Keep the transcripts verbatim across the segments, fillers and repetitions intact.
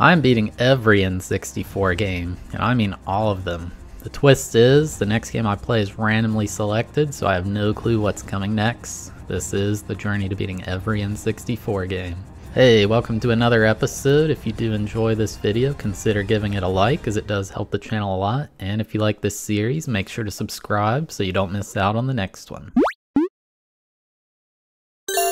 I'm beating every N sixty-four game, and I mean all of them. The twist is, the next game I play is randomly selected, so I have no clue what's coming next. This is the journey to beating every N sixty-four game. Hey, welcome to another episode. If you do enjoy this video, consider giving it a like, as it does help the channel a lot. And if you like this series, make sure to subscribe so you don't miss out on the next one.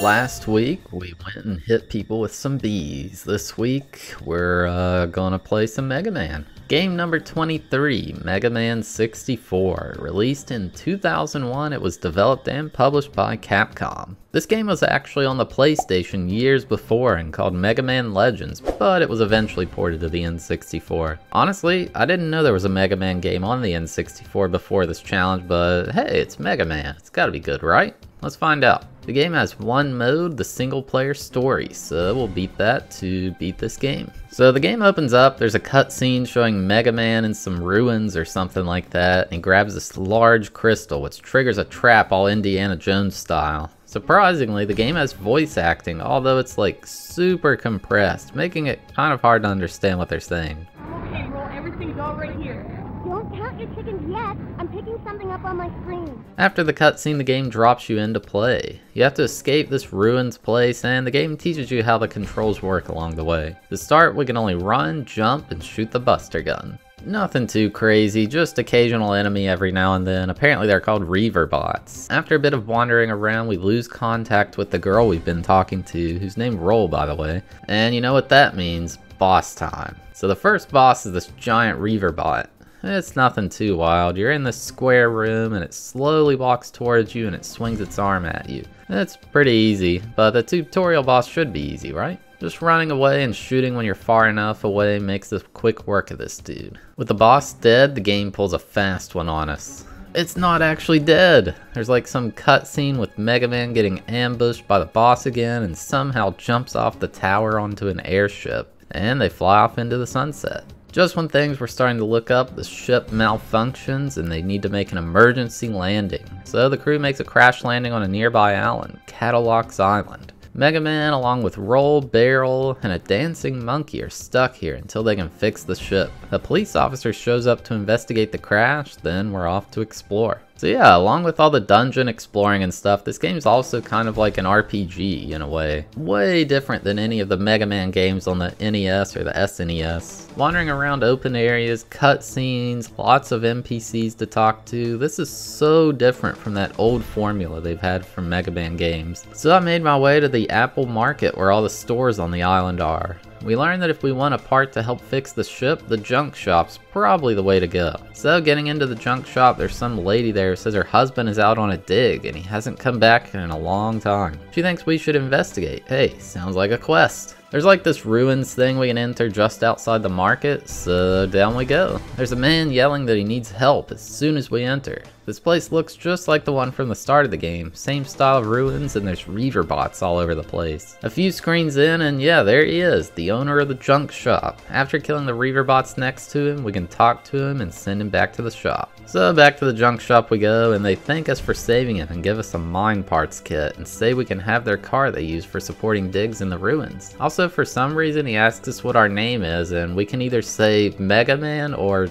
Last week, we went and hit people with some bees. This week, we're uh, gonna play some Mega Man. Game number twenty-three, Mega Man sixty-four. Released in two thousand one, it was developed and published by Capcom. This game was actually on the PlayStation years before and called Mega Man Legends, but it was eventually ported to the N sixty-four. Honestly, I didn't know there was a Mega Man game on the N sixty-four before this challenge, but hey, it's Mega Man. It's gotta be good, right? Let's find out. The game has one mode, the single player story, so we'll beat that to beat this game. So the game opens up, there's a cutscene showing Mega Man in some ruins or something like that, and he grabs this large crystal, which triggers a trap all Indiana Jones style. Surprisingly, the game has voice acting, although it's like super compressed, making it kind of hard to understand what they're saying. Okay, roll, everything's all right here. Don't count your chickens yet. I'm picking something up on my screen. After the cutscene, the game drops you into play. You have to escape this ruins place, and the game teaches you how the controls work along the way. To start, we can only run, jump, and shoot the buster gun. Nothing too crazy, just occasional enemy every now and then. Apparently they're called Reaverbots. After a bit of wandering around, we lose contact with the girl we've been talking to, who's named Roll, by the way. And you know what that means, boss time. So the first boss is this giant Reaverbot. It's nothing too wild. You're in this square room and it slowly walks towards you and it swings its arm at you. It's pretty easy, but the tutorial boss should be easy, right? Just running away and shooting when you're far enough away makes a quick work of this dude. With the boss dead, the game pulls a fast one on us. It's not actually dead. There's like some cutscene with Mega Man getting ambushed by the boss again and somehow jumps off the tower onto an airship. And they fly off into the sunset. Just when things were starting to look up, the ship malfunctions and they need to make an emergency landing. So the crew makes a crash landing on a nearby island, Cadillac's Island. Mega Man, along with Roll, Barrel, and a dancing monkey are stuck here until they can fix the ship. A police officer shows up to investigate the crash, then we're off to explore. So yeah, along with all the dungeon exploring and stuff, this game's also kind of like an R P G in a way. Way different than any of the Mega Man games on the N E S or the S N E S. Wandering around open areas, cutscenes, lots of N P Cs to talk to. This is so different from that old formula they've had from Mega Man games. So I made my way to the Apple Market where all the stores on the island are. We learned that if we want a part to help fix the ship, the junk shop's probably the way to go. So getting into the junk shop, there's some lady there who says her husband is out on a dig and he hasn't come back in a long time. She thinks we should investigate. Hey, sounds like a quest. There's like this ruins thing we can enter just outside the market, so down we go. There's a man yelling that he needs help as soon as we enter. This place looks just like the one from the start of the game, same style of ruins, and there's Reaverbots all over the place. A few screens in and yeah, there he is, the owner of the junk shop. After killing the Reaverbots next to him, we can talk to him and send him back to the shop. So back to the junk shop we go, and they thank us for saving him and give us a mine parts kit and say we can have their car they use for supporting digs in the ruins. Also, Also, for some reason he asks us what our name is, and we can either say Mega Man or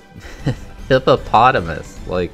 Hippopotamus. Like,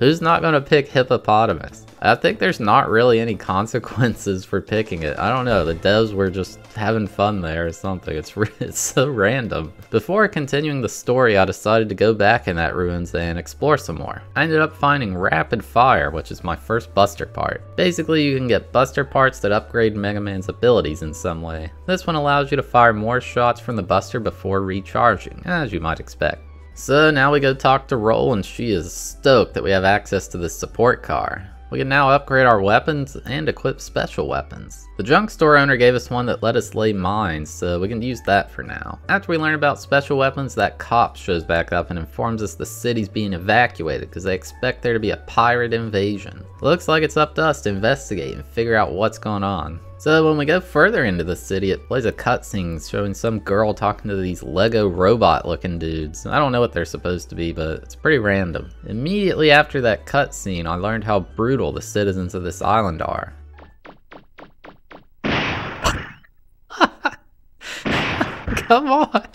who's not gonna pick Hippopotamus? I think there's not really any consequences for picking it. I don't know, the devs were just having fun there or something. It's, it's so random. Before continuing the story, I decided to go back in that ruins and explore some more. I ended up finding Rapid Fire, which is my first Buster part. Basically, you can get Buster parts that upgrade Mega Man's abilities in some way. This one allows you to fire more shots from the Buster before recharging, as you might expect. So now we go talk to Roll, and she is stoked that we have access to this support car. We can now upgrade our weapons and equip special weapons. The junk store owner gave us one that let us lay mines, so we can use that for now. After we learn about special weapons, that cop shows back up and informs us the city's being evacuated because they expect there to be a pirate invasion. Looks like it's up to us to investigate and figure out what's going on. So when we go further into the city, it plays a cutscene showing some girl talking to these Lego robot looking dudes. I don't know what they're supposed to be, but it's pretty random. Immediately after that cutscene, I learned how brutal the citizens of this island are. Come on!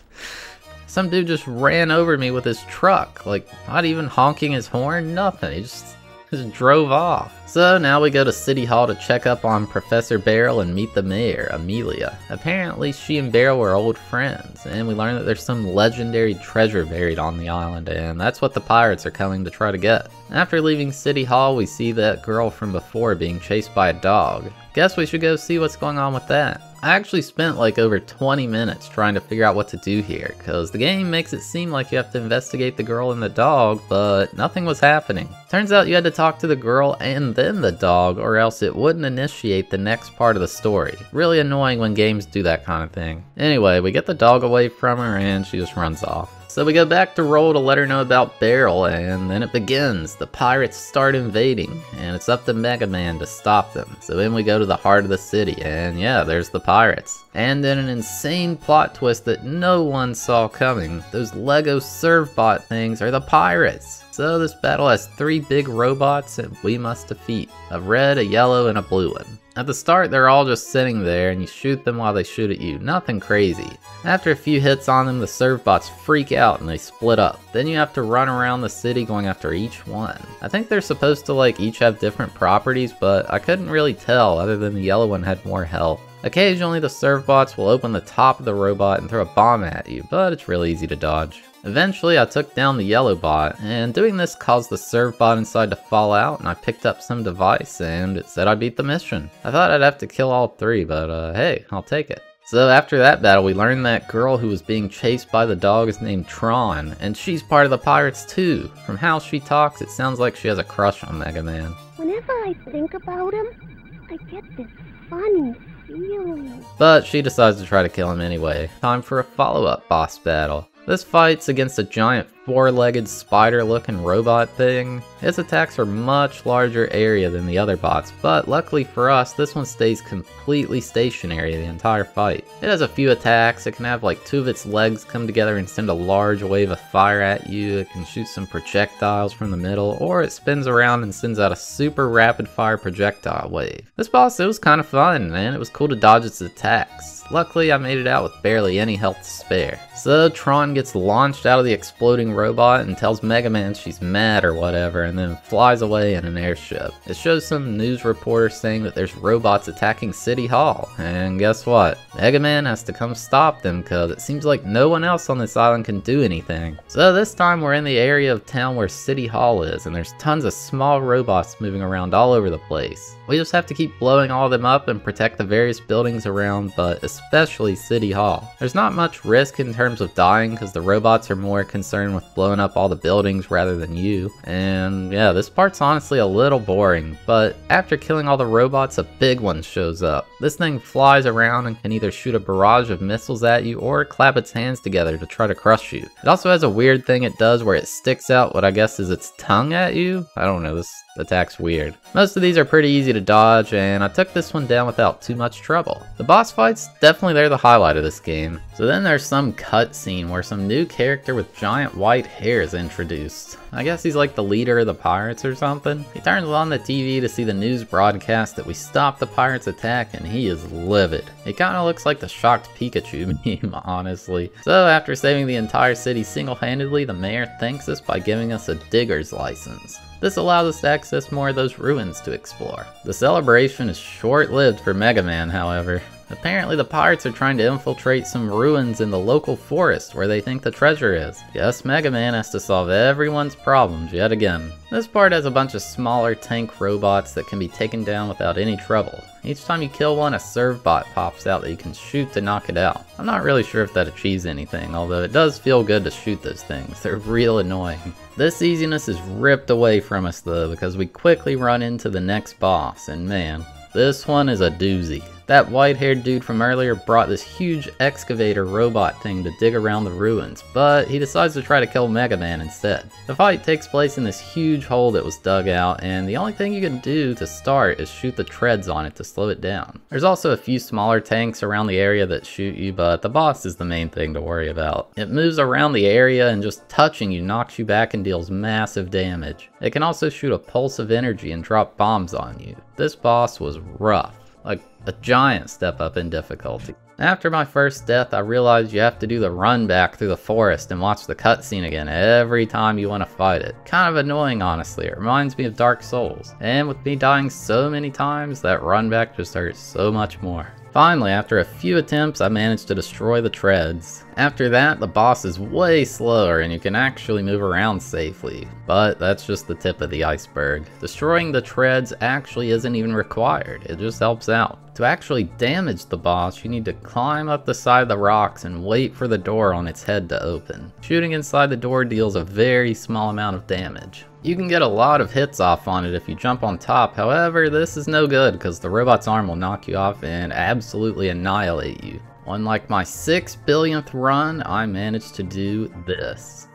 Some dude just ran over me with his truck, like not even honking his horn, nothing. He just, just drove off. So now we go to City Hall to check up on Professor Beryl and meet the mayor, Amelia. Apparently she and Beryl were old friends, and we learn that there's some legendary treasure buried on the island, and that's what the pirates are coming to try to get. After leaving City Hall, we see that girl from before being chased by a dog. Guess we should go see what's going on with that. I actually spent like over twenty minutes trying to figure out what to do here, cause the game makes it seem like you have to investigate the girl and the dog, but nothing was happening. Turns out you had to talk to the girl and then the dog, or else it wouldn't initiate the next part of the story. Really annoying when games do that kind of thing. Anyway, we get the dog away from her and she just runs off. So we go back to Roll to let her know about Beryl, and then it begins. The pirates start invading, and it's up to Mega Man to stop them. So then we go to the heart of the city, and yeah, there's the pirates. And then an insane plot twist that no one saw coming. Those Lego Servbot things are the pirates. So this battle has three big robots that we must defeat. A red, a yellow, and a blue one. At the start, they're all just sitting there and you shoot them while they shoot at you, nothing crazy. After a few hits on them, the Servbots freak out and they split up. Then you have to run around the city going after each one. I think they're supposed to like each have different properties, but I couldn't really tell other than the yellow one had more health. Occasionally the Servbots will open the top of the robot and throw a bomb at you, but it's really easy to dodge. Eventually I took down the yellow bot, and doing this caused the serve bot inside to fall out, and I picked up some device and it said I beat the mission. I thought I'd have to kill all three, but uh, hey, I'll take it. So after that battle, we learned that girl who was being chased by the dog is named Tron, and she's part of the pirates too. From how she talks, it sounds like she has a crush on Mega Man. Whenever I think about him, I get this funny feeling. But she decides to try to kill him anyway. Time for a follow-up boss battle. This fight's against a giant four-legged spider-looking robot thing. Its attacks are much larger area than the other bots, but luckily for us, this one stays completely stationary the entire fight. It has a few attacks. It can have like two of its legs come together and send a large wave of fire at you. It can shoot some projectiles from the middle, or it spins around and sends out a super rapid-fire projectile wave. This boss, it was kind of fun, man. It was cool to dodge its attacks. Luckily, I made it out with barely any health to spare. So Tron gets launched out of the exploding robot and tells Mega Man she's mad or whatever, and then flies away in an airship. It shows some news reporter saying that there's robots attacking City Hall, and guess what? Mega Man has to come stop them because it seems like no one else on this island can do anything. So this time we're in the area of town where City Hall is, and there's tons of small robots moving around all over the place. We just have to keep blowing all of them up and protect the various buildings around, but especially City Hall. There's not much risk in terms of dying because the robots are more concerned with blowing up all the buildings rather than you. And yeah, this part's honestly a little boring, but after killing all the robots, a big one shows up. This thing flies around and can either shoot a barrage of missiles at you or clap its hands together to try to crush you. It also has a weird thing it does where it sticks out what I guess is its tongue at you. I don't know, this attack's weird. Most of these are pretty easy to dodge, and I took this one down without too much trouble. The boss fight's definitely they're the highlight of this game. So then there's some cutscene where some new character with giant white hair is introduced. I guess he's like the leader of the pirates or something. He turns on the T V to see the news broadcast that we stopped the pirates' attack, and he is livid. He kinda looks like the shocked Pikachu meme, honestly. So after saving the entire city single-handedly, the mayor thanks us by giving us a digger's license. This allows us to access more of those ruins to explore. The celebration is short-lived for Mega Man, however. Apparently the pirates are trying to infiltrate some ruins in the local forest where they think the treasure is. Yes, Mega Man has to solve everyone's problems yet again. This part has a bunch of smaller tank robots that can be taken down without any trouble. Each time you kill one, a Servbot pops out that you can shoot to knock it out. I'm not really sure if that achieves anything, although it does feel good to shoot those things. They're real annoying. This easiness is ripped away from us though, because we quickly run into the next boss, and man, this one is a doozy. That white-haired dude from earlier brought this huge excavator robot thing to dig around the ruins, but he decides to try to kill Mega Man instead. The fight takes place in this huge hole that was dug out, and the only thing you can do to start is shoot the treads on it to slow it down. There's also a few smaller tanks around the area that shoot you, but the boss is the main thing to worry about. It moves around the area and just touching you knocks you back and deals massive damage. It can also shoot a pulse of energy and drop bombs on you. This boss was rough. like a giant step up in difficulty. After my first death, I realized you have to do the run back through the forest and watch the cutscene again every time you want to fight it. Kind of annoying, honestly. It reminds me of Dark Souls. And with me dying so many times, that run back just hurts so much more. Finally, after a few attempts, I managed to destroy the treads. After that, the boss is way slower and you can actually move around safely. But that's just the tip of the iceberg. Destroying the treads actually isn't even required, it just helps out. To actually damage the boss, you need to climb up the side of the rocks and wait for the door on its head to open. Shooting inside the door deals a very small amount of damage. You can get a lot of hits off on it if you jump on top, however this is no good because the robot's arm will knock you off and absolutely annihilate you. On like my six billionth run, I managed to do this.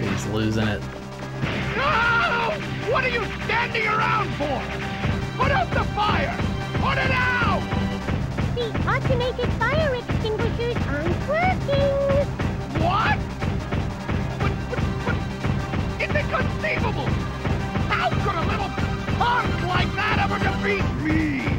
He's losing it. No! What are you standing around for? Put out the fire! Put it out! The automated fire extinguishers aren't working! What? But, but, but, it's inconceivable! How could a little punk like that ever defeat me?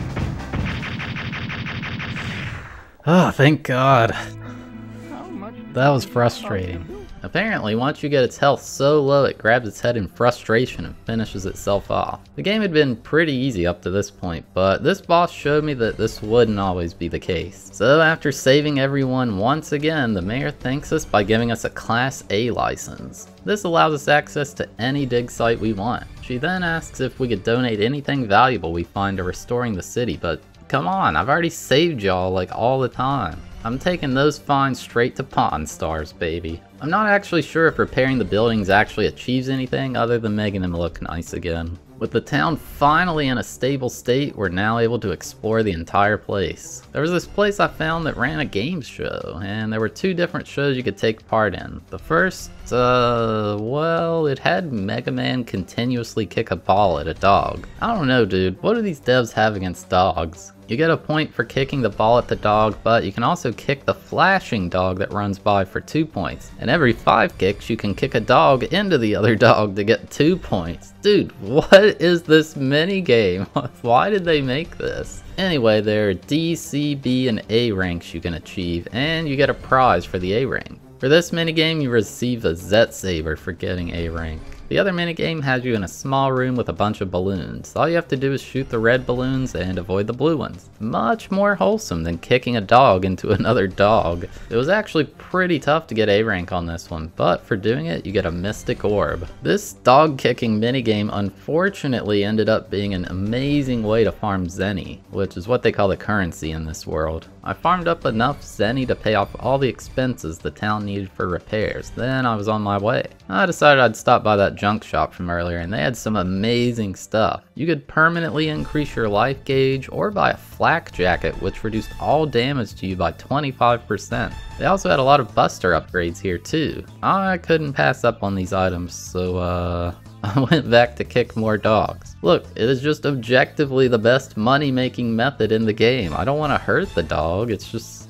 Oh, thank God. How much that was frustrating. Apparently, once you get its health so low, it grabs its head in frustration and finishes itself off. The game had been pretty easy up to this point, but this boss showed me that this wouldn't always be the case. So after saving everyone once again, the mayor thanks us by giving us a Class A license. This allows us access to any dig site we want. She then asks if we could donate anything valuable we find to restoring the city, but come on, I've already saved y'all like all the time. I'm taking those finds straight to Pawn Stars, baby. I'm not actually sure if repairing the buildings actually achieves anything other than making them look nice again. With the town finally in a stable state, we're now able to explore the entire place. There was this place I found that ran a game show, and there were two different shows you could take part in. The first, uh, well, it had Mega Man continuously kick a ball at a dog. I don't know, dude, what do these devs have against dogs? You get a point for kicking the ball at the dog, but you can also kick the flashing dog that runs by for two points. And every five kicks, you can kick a dog into the other dog to get two points. Dude, what is this minigame? Why did they make this? Anyway, there are D, C, B, and A ranks you can achieve, and you get a prize for the A rank. For this minigame, you receive a Zet Saber for getting A rank. The other minigame has you in a small room with a bunch of balloons. All you have to do is shoot the red balloons and avoid the blue ones. Much more wholesome than kicking a dog into another dog. It was actually pretty tough to get A rank on this one, but for doing it, you get a Mystic Orb. This dog kicking minigame unfortunately ended up being an amazing way to farm Zenny, which is what they call the currency in this world. I farmed up enough Zenny to pay off all the expenses the town needed for repairs, then I was on my way. I decided I'd stop by that junk shop from earlier and they had some amazing stuff. You could permanently increase your life gauge or buy a flak jacket which reduced all damage to you by twenty-five percent. They also had a lot of buster upgrades here too. I couldn't pass up on these items, so uh... I went back to kick more dogs. Look, it is just objectively the best money-making method in the game. I don't want to hurt the dog, it's just...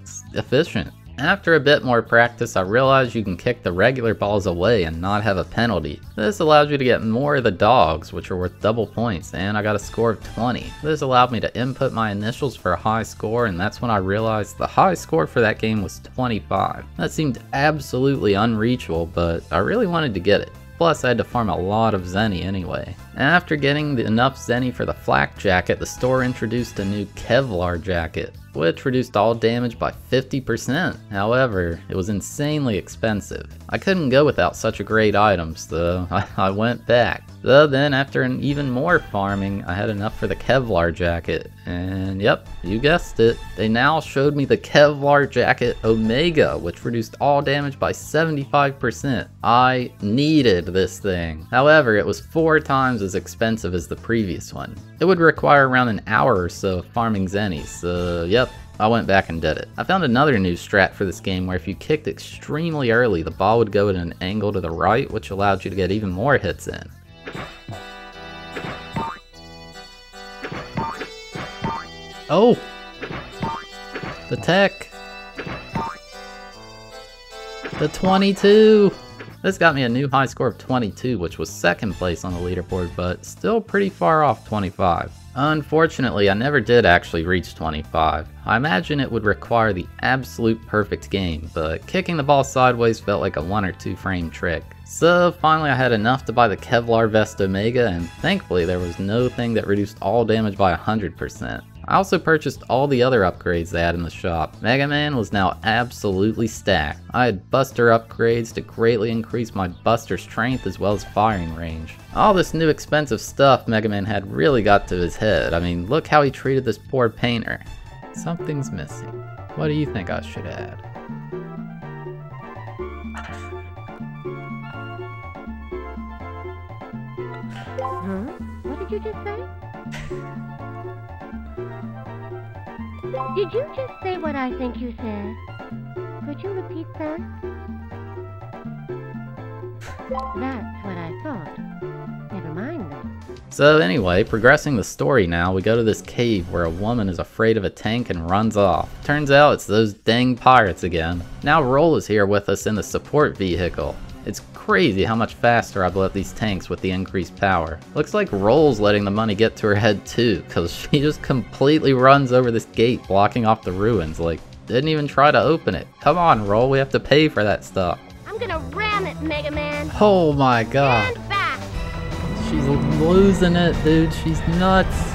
it's efficient. After a bit more practice, I realized you can kick the regular balls away and not have a penalty. This allows you to get more of the dogs, which are worth double points, and I got a score of twenty. This allowed me to input my initials for a high score, and that's when I realized the high score for that game was twenty-five. That seemed absolutely unreachable, but I really wanted to get it. Plus, I had to farm a lot of Zenny anyway. After getting the, enough Zenny for the flak jacket, the store introduced a new Kevlar jacket, which reduced all damage by fifty percent. However, it was insanely expensive. I couldn't go without such a great item, so I, I went back. So then, after an even more farming, I had enough for the Kevlar jacket. And yep, you guessed it. They now showed me the Kevlar jacket Omega, which reduced all damage by seventy-five percent. I needed this thing. However, it was four times as expensive as the previous one. It would require around an hour or so of farming Zenny, so yep. I went back and did it. I found another new strat for this game where if you kicked extremely early, the ball would go at an angle to the right, which allowed you to get even more hits in. Oh! The tech! The twenty-two! This got me a new high score of twenty-two, which was second place on the leaderboard, but still pretty far off twenty-five. Unfortunately, I never did actually reach twenty-five. I imagine it would require the absolute perfect game, but kicking the ball sideways felt like a one or two frame trick. So finally I had enough to buy the Kevlar Vest Omega, and thankfully there was no thing that reduced all damage by one hundred percent. I also purchased all the other upgrades they had in the shop. Mega Man was now absolutely stacked. I had buster upgrades to greatly increase my buster strength as well as firing range. All this new expensive stuff Mega Man had really got to his head. I mean, look how he treated this poor painter. Something's missing. What do you think I should add? Huh? What did you just say? Did you just say what I think you said? Could you repeat that? That's what I thought. Never mind then. So anyway, progressing the story now, we go to this cave where a woman is afraid of a tank and runs off. Turns out it's those dang pirates again. Now Roll is here with us in the support vehicle. It's crazy how much faster I blew up these tanks with the increased power. Looks like Roll's letting the money get to her head too, cause she just completely runs over this gate blocking off the ruins, like didn't even try to open it. Come on Roll, we have to pay for that stuff. I'm gonna ram it, Mega Man! Oh my god. Stand back. She's losing it, dude, she's nuts.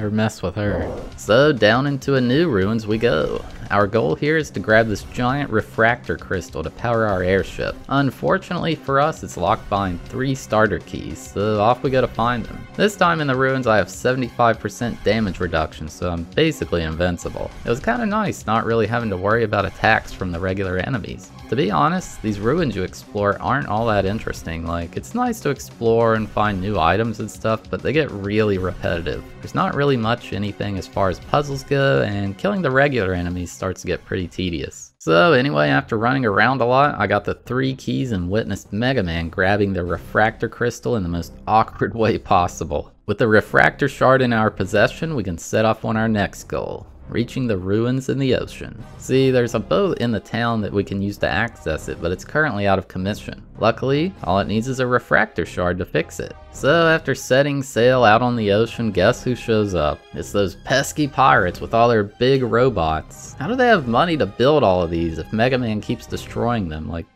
Never mess with her. So down into a new ruins we go. Our goal here is to grab this giant refractor crystal to power our airship. Unfortunately for us, it's locked behind three starter keys, so off we go to find them. This time in the ruins I have seventy-five percent damage reduction, so I'm basically invincible. It was kinda nice not really having to worry about attacks from the regular enemies. To be honest, these ruins you explore aren't all that interesting. Like, it's nice to explore and find new items and stuff, but they get really repetitive. There's not really much anything as far as puzzles go, and killing the regular enemies starts to get pretty tedious. So anyway, after running around a lot, I got the three keys and witnessed Mega Man grabbing the refractor crystal in the most awkward way possible. With the refractor shard in our possession, we can set off on our next goal. Reaching the ruins in the ocean. See, there's a boat in the town that we can use to access it, but it's currently out of commission. Luckily, all it needs is a refractor shard to fix it. So after setting sail out on the ocean, guess who shows up? It's those pesky pirates with all their big robots. How do they have money to build all of these if Mega Man keeps destroying them? Like,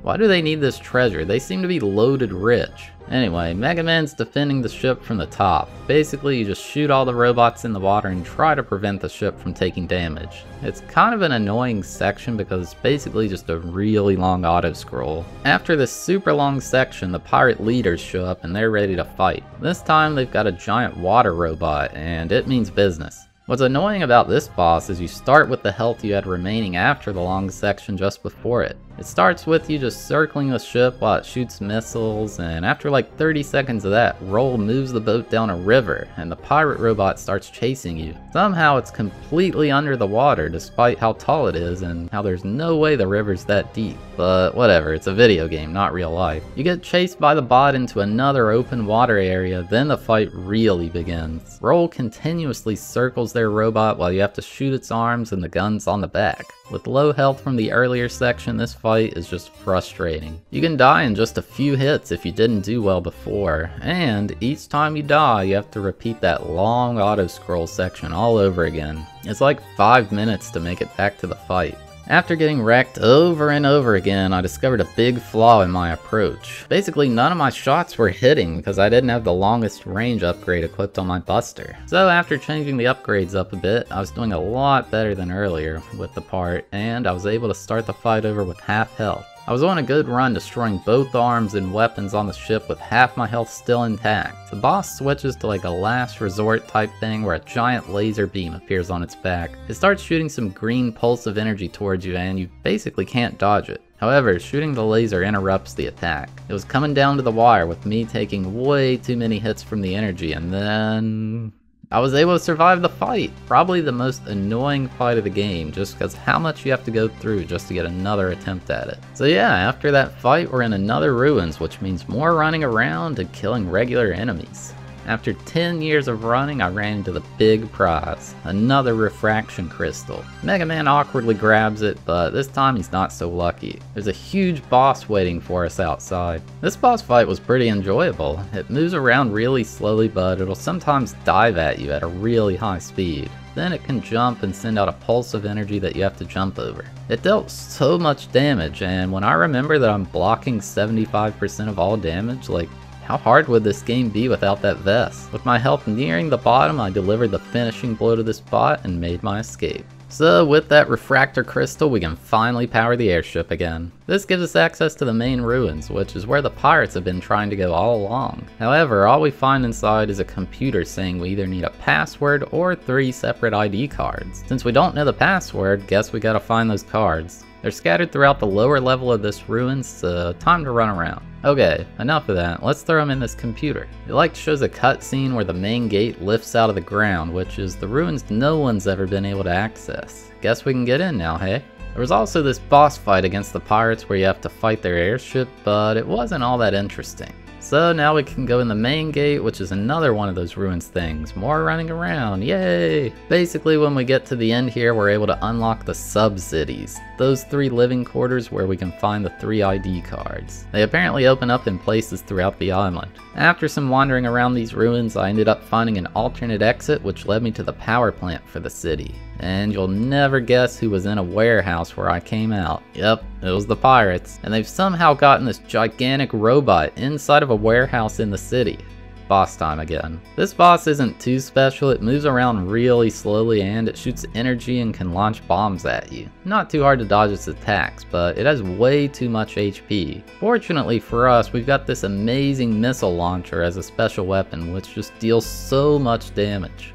why do they need this treasure? They seem to be loaded rich. Anyway, Mega Man's defending the ship from the top. Basically, you just shoot all the robots in the water and try to prevent the ship from taking damage. It's kind of an annoying section because it's basically just a really long auto-scroll. After this super long section, the pirate leaders show up and they're ready to fight. This time, they've got a giant water robot, and it means business. What's annoying about this boss is you start with the health you had remaining after the long section just before it. It starts with you just circling the ship while it shoots missiles, and after like thirty seconds of that, Roll moves the boat down a river and the pirate robot starts chasing you. Somehow it's completely under the water despite how tall it is and how there's no way the river's that deep. But whatever, it's a video game, not real life. You get chased by the bot into another open water area, then the fight really begins. Roll continuously circles their robot while you have to shoot its arms and the guns on the back. With low health from the earlier section, this fight is just frustrating. You can die in just a few hits if you didn't do well before, and each time you die you have to repeat that long auto-scroll section all over again. It's like five minutes to make it back to the fight. After getting wrecked over and over again, I discovered a big flaw in my approach. Basically, none of my shots were hitting because I didn't have the longest range upgrade equipped on my buster. So after changing the upgrades up a bit, I was doing a lot better than earlier with the part, and I was able to start the fight over with half health. I was on a good run destroying both arms and weapons on the ship with half my health still intact. The boss switches to like a last resort type thing where a giant laser beam appears on its back. It starts shooting some green pulse of energy towards you and you basically can't dodge it. However, shooting the laser interrupts the attack. It was coming down to the wire with me taking way too many hits from the energy, and then... I was able to survive the fight, probably the most annoying fight of the game, just because how much you have to go through just to get another attempt at it. So yeah, after that fight we're in another ruins, which means more running around and killing regular enemies. After ten years of running, I ran into the big prize, another refraction crystal. Mega Man awkwardly grabs it, but this time he's not so lucky. There's a huge boss waiting for us outside. This boss fight was pretty enjoyable. It moves around really slowly, but it'll sometimes dive at you at a really high speed. Then it can jump and send out a pulse of energy that you have to jump over. It dealt so much damage, and when I remember that I'm blocking seventy-five percent of all damage, like, how hard would this game be without that vest? With my health nearing the bottom, I delivered the finishing blow to this bot and made my escape. So with that refractor crystal, we can finally power the airship again. This gives us access to the main ruins, which is where the pirates have been trying to go all along. However, all we find inside is a computer saying we either need a password or three separate I D cards. Since we don't know the password, guess we gotta find those cards. They're scattered throughout the lower level of this ruins, so time to run around. Okay, enough of that, let's throw them in this computer. It like shows a cutscene where the main gate lifts out of the ground, which is the ruins no one's ever been able to access. Guess we can get in now, hey? There was also this boss fight against the pirates where you have to fight their airship, but it wasn't all that interesting. So now we can go in the main gate, which is another one of those ruins things. More running around, yay! Basically, when we get to the end here, we're able to unlock the sub-cities. Those three living quarters where we can find the three I D cards. They apparently open up in places throughout the island. After some wandering around these ruins, I ended up finding an alternate exit, which led me to the power plant for the city. And you'll never guess who was in a warehouse where I came out. Yep, it was the pirates. And they've somehow gotten this gigantic robot inside of a warehouse in the city. Boss time again. This boss isn't too special, it moves around really slowly and it shoots energy and can launch bombs at you. Not too hard to dodge its attacks, but it has way too much H P. Fortunately for us, we've got this amazing missile launcher as a special weapon, which just deals so much damage.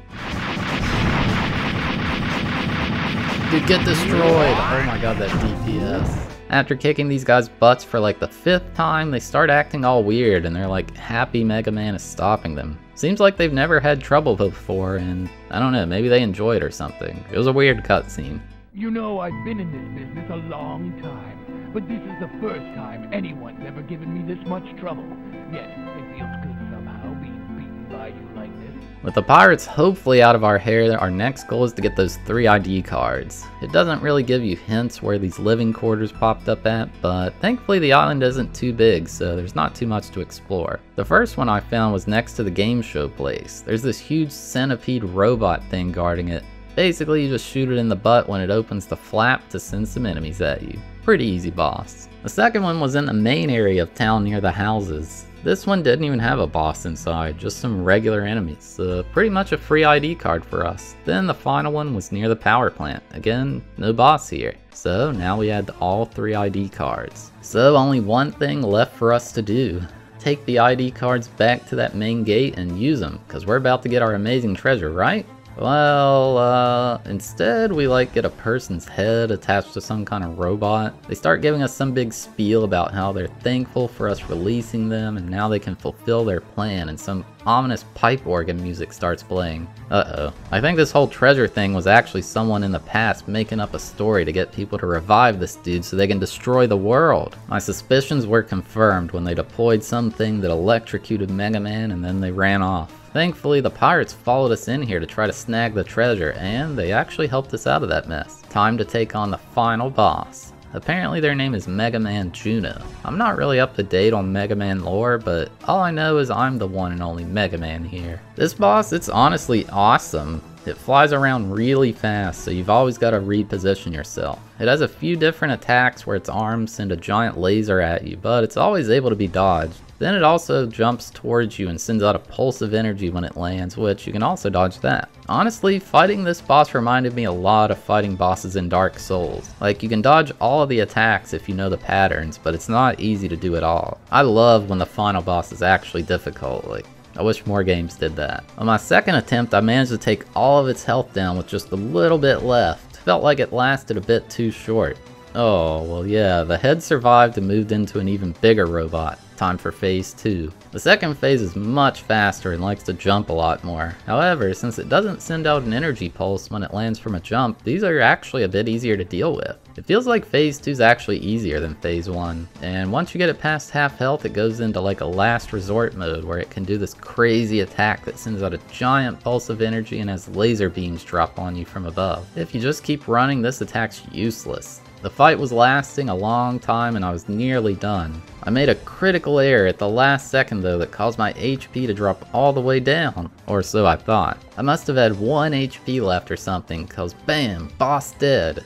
Dude, get destroyed! Oh my god, that D P S. After kicking these guys' butts for like the fifth time, they start acting all weird and they're like happy Mega Man is stopping them. Seems like they've never had trouble before and I don't know, maybe they enjoy it or something. It was a weird cutscene. You know, I've been in this business a long time, but this is the first time anyone's ever given me this much trouble. Yet, it feels good somehow being beaten by you like this. With the pirates hopefully out of our hair, our next goal is to get those three I D cards. It doesn't really give you hints where these living quarters popped up at, but thankfully the island isn't too big, so there's not too much to explore. The first one I found was next to the game show place. There's this huge centipede robot thing guarding it. Basically, you just shoot it in the butt when it opens the flap to send some enemies at you. Pretty easy boss. The second one was in the main area of town near the houses. This one didn't even have a boss inside, just some regular enemies. Uh, pretty much a free I D card for us. Then the final one was near the power plant. Again, no boss here. So now we had all three I D cards. So only one thing left for us to do. Take the I D cards back to that main gate and use them, because we're about to get our amazing treasure, right? Well, uh, instead we like get a person's head attached to some kind of robot. They start giving us some big spiel about how they're thankful for us releasing them and now they can fulfill their plan, and some ominous pipe organ music starts playing. Uh-oh. I think this whole treasure thing was actually someone in the past making up a story to get people to revive this dude so they can destroy the world. My suspicions were confirmed when they deployed something that electrocuted Mega Man and then they ran off. Thankfully, the pirates followed us in here to try to snag the treasure, and they actually helped us out of that mess. Time to take on the final boss. Apparently their name is Mega Man Juno. I'm not really up to date on Mega Man lore, but all I know is I'm the one and only Mega Man here. This boss, it's honestly awesome. It flies around really fast, so you've always got to reposition yourself. It has a few different attacks where its arms send a giant laser at you, but it's always able to be dodged. Then it also jumps towards you and sends out a pulse of energy when it lands, which you can also dodge that. Honestly, fighting this boss reminded me a lot of fighting bosses in Dark Souls. Like, you can dodge all of the attacks if you know the patterns, but it's not easy to do at all. I love when the final boss is actually difficult. Like, I wish more games did that. On my second attempt, I managed to take all of its health down with just a little bit left. Felt like it lasted a bit too short. Oh, well yeah, the head survived and moved into an even bigger robot. time for phase two. The second phase is much faster and likes to jump a lot more. However, since it doesn't send out an energy pulse when it lands from a jump, these are actually a bit easier to deal with. It feels like phase two is actually easier than phase one, and once you get it past half health it goes into like a last resort mode where it can do this crazy attack that sends out a giant pulse of energy and has laser beams drop on you from above. If you just keep running, this attack's useless. The fight was lasting a long time and I was nearly done. I made a critical error at the last second though that caused my H P to drop all the way down, or so I thought. I must have had one H P left or something, cause bam, boss dead.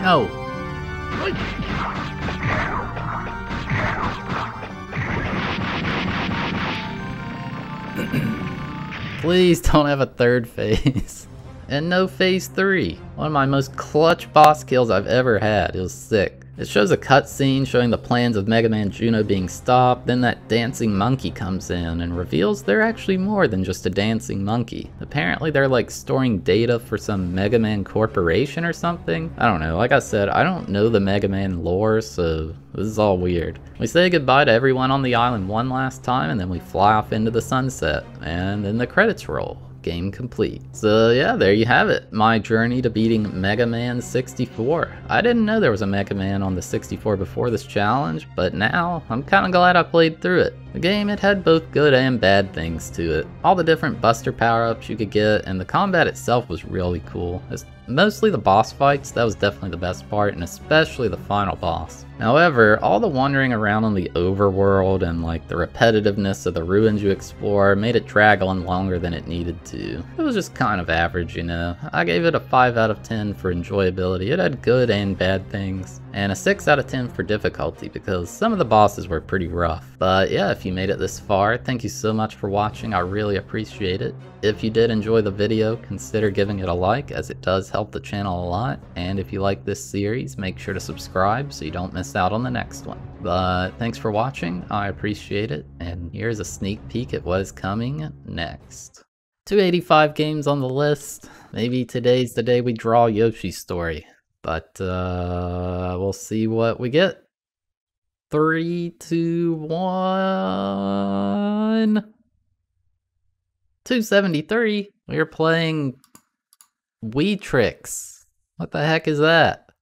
No. Please don't have a third phase. And no phase three. One of my most clutch boss kills I've ever had. It was sick. It shows a cutscene showing the plans of Mega Man Juno being stopped, then that dancing monkey comes in and reveals they're actually more than just a dancing monkey. Apparently they're like storing data for some Mega Man corporation or something. I don't know, like I said, I don't know the Mega Man lore, so this is all weird. We say goodbye to everyone on the island one last time and then we fly off into the sunset, and then the credits roll. Game complete. So yeah, there you have it. My journey to beating Mega Man sixty-four. I didn't know there was a Mega Man on the sixty-four before this challenge, but now I'm kinda glad I played through it. The game, it had both good and bad things to it. All the different buster power-ups you could get, and the combat itself was really cool. It's mostly the boss fights, that was definitely the best part, and especially the final boss. However, all the wandering around in the overworld and like the repetitiveness of the ruins you explore made it drag on longer than it needed to. It was just kind of average, you know. I gave it a five out of ten for enjoyability. It had good and bad things, and a six out of ten for difficulty because some of the bosses were pretty rough. But yeah, if you made it this far, thank you so much for watching, I really appreciate it. If you did enjoy the video, consider giving it a like as it does help the channel a lot, and if you like this series, make sure to subscribe so you don't miss out on the next one. But thanks for watching, I appreciate it, and here's a sneak peek at what is coming next. two eighty-five games on the list. Maybe today's the day we draw Yoshi's Story, but uh, we'll see what we get. Three, two, one. two seventy-three. We're playing Wii Tricks. What the heck is that?